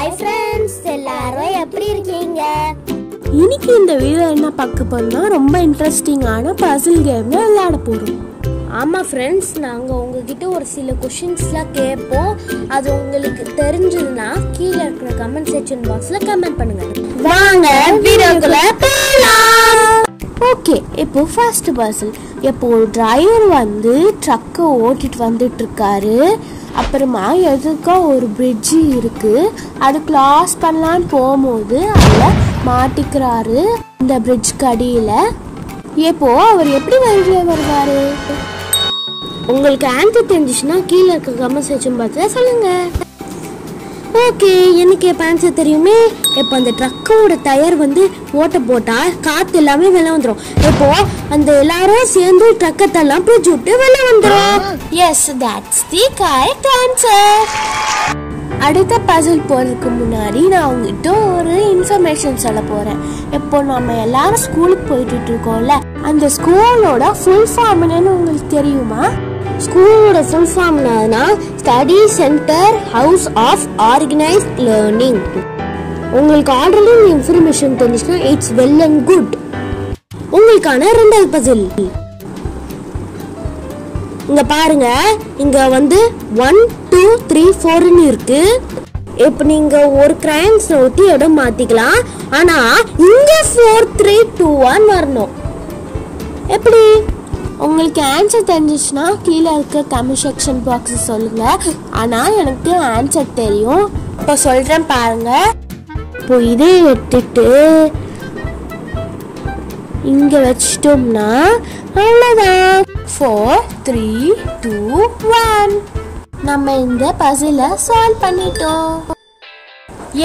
Hi friends, எல்லாரும் எப்படி இருக்கீங்க? இன்னைக்கு இந்த வீடியோல என்ன பார்க்க போறோம்னா ரொம்ப இன்ட்ரஸ்டிங்கான பசில் கேம் விளையாட போறோம். ஆமா ஃப்ரெண்ட்ஸ், நாங்க உங்ககிட்ட ஒரு சில क्वेश्चंसலாம் கேட்போம். அது உங்களுக்கு தெரிஞ்சதுனா கீழ இருக்கிற கமெண்ட் செக்ஷன் பாக்ஸ்ல கமெண்ட் பண்ணுங்க. வாங்க வீடியோக்குள்ள போலாம். ஓகே, இப்போ ஃபர்ஸ்ட் பசில். இப்போ டிரைவர் வந்து ட்ரக்க ஓட்டிட்டு வந்துட்டு இருக்காரு. அப்புறமா எதுக்கோ ஒரு பிரிட்ஜ் இருக்கு, அது கிராஸ் பண்ணலான்னு போகும்போது அதில் மாட்டிக்கிறாரு இந்த பிரிட்ஜ் கடியில. இப்போ அவர் எப்படி வெளியே வருவாரு? உங்களுக்கு ஆன்சர் தெரிஞ்சுச்சுன்னா கீழே இருக்க கமெண்ட் செக்ஷன் பாக்ஸ்ல சொல்லுங்க. ஓகே, எனக்கு பேன்சர் தெரியுமே. இப்போ அந்த ட்ரக்கோட டயர் வந்து ஓட்ட போட்டால் காற்று எல்லாமே வெளில வந்துடும். இப்போ அந்த எல்லாரும் சேர்ந்து ட்ரக்கத்தெல்லாம் பிடிச்சி விட்டு வெளில வந்துடும். Yes, that's the correct answer. அடுத்த பசில் போகிறதுக்கு முன்னாடி நான் உங்ககிட்ட ஒரு இன்ஃபர்மேஷன் சொல்ல போகிறேன். இப்போ நம்ம எல்லாரும் ஸ்கூலுக்கு போயிட்டு இருக்கோம்ல, அந்த ஸ்கூலோட ஃபுல் ஃபார்ம் என்னன்னு உங்களுக்கு தெரியுமா? ஸ்கூலோட ஃபுல் ஃபார்ம்னா study centre house of organized learning. உங்களுக்கு ஆல்ரெடி இந்த இன்ஃபர்மேஷன் தெரிஞ்சுன்னா இட்ஸ் வெல் அண்ட் குட். உங்களுக்கான ரெண்டாவது பசில் இங்க பாருங்க. இங்க வந்து 1 2 3 4ன்னு இருக்கு. இப்போ நீங்க ஒரு கிரைன்ஸ் ஒட்டி இடம் மாத்திக்கலாம், ஆனா இங்க 4 3 2 1 வரணும். எப்படி? உங்களுக்கு ஆன்சர் தெரிஞ்சிச்சுன்னா கீழே இருக்க கமெண்ட் செக்ஷன் பாக்ஸ் சொல்லுங்கள். ஆனால் எனக்கு ஆன்சர் தெரியும், இப்போ சொல்கிறேன் பாருங்கள். இப்போ இதே எடுத்துட்டு இங்கே வச்சிட்டோம்னா அவ்வளோதான். 4 3 2 1 நம்ம இந்த பசிலை சால்வ் பண்ணிட்டோம்.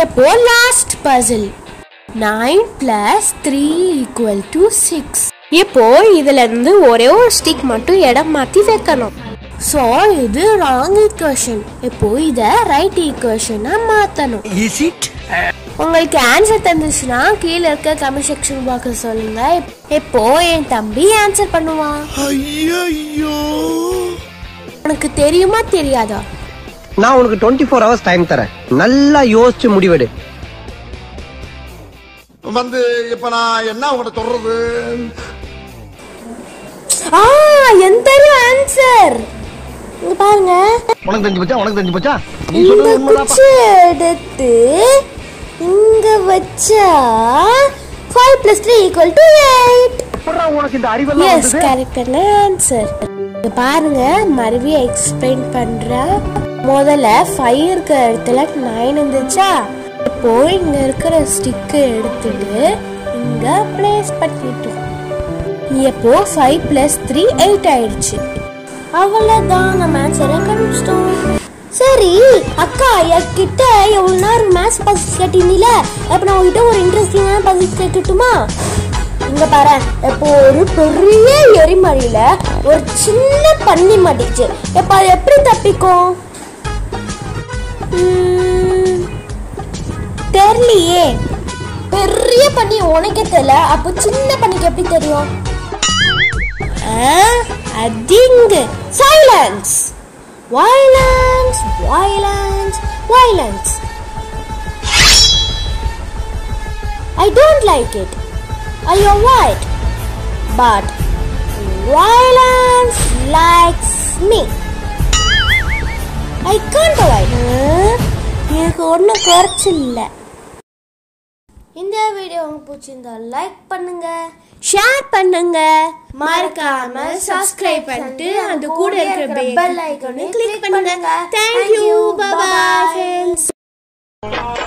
எப்போ லாஸ்ட் பசில் 9 + 3 = 6. இப்போ இதுல இருந்து ஒரே ஒரு ஸ்டிக் மட்டும் இடம் மாத்தி வைக்கணும். சோ இது ராங் ஈக்குவேஷன். இப்போ இத ரைட் ஈக்குவேஷனா மாத்தணும். உங்களுக்கு ஆன்சர் தெரிஞ்சுச்சுன்னா கீழே இருக்க கமெண்ட் செக்ஷன் பாக்ஸ்ல சொல்லுங்க. இப்போ என் தம்பி ஆன்சர் பண்ணுவான். ஐயோ, உனக்கு தெரியுமா தெரியாதா? நான் உனக்கு 24 hours டைம் தரேன், நல்லா யோசிச்சு முடிவெடு. வந்து இப்ப நான் என்ன உங்கள்கிட்ட சொல்றது? பாருங்க, மறுபடியும் எக்ஸ்பிளைன் பண்றேன். முதல்ல 5 இருக்கிற இடத்துல 9 இருந்துச்சா? இப்போ இங்க இருக்கிற ஸ்டிக் எடுத்துட்டு இங்க பிளேஸ் பண்ணிட்டோம். இப்போ 5 + 3 = 8 ஆயிடுச்சு. அவ்வளவுதான், நம்ம ஆன்சரை கண்டுபிடிச்சிட்டோம். சரி அக்கா, என்கிட்ட எவ்வளவு நேரம் மேத்ஸ் பசில் கேட்டீங்கல்ல, அப்ப நான் உங்ககிட்ட ஒரு இன்ட்ரெஸ்டிங்கான பசில் கேட்டுட்டுமா? இங்க பாரு, இப்போ ஒரு பெரிய எரிமலையில ஒரு சின்ன பன்னி மாட்டிச்சு. இப்போ அது எப்படி தப்பிக்கும்? தெரியலையே. பெரிய பண்ணி உனக்கே தெரியல, அப்போ சின்ன பண்ணிக்கு எப்படி தெரியும்? அதிங்க silence violence violence violence. I don't like it. I am white, but violence likes me. I can't avoid. எனக்கு ஒன்றும் குறைச்சில்லை. இந்த வீடியோ உங்களுக்கு பிடிச்சிருந்தா லைக் பண்ணுங்க, ஷேர் பண்ணுங்க, மறக்காம சப்ஸ்கிரைப் பண்ணிட்டு அந்த கூட இருக்கிற பெல் ஐகானை கிளிக் பண்ணுங்க. Thank you, bye bye friends.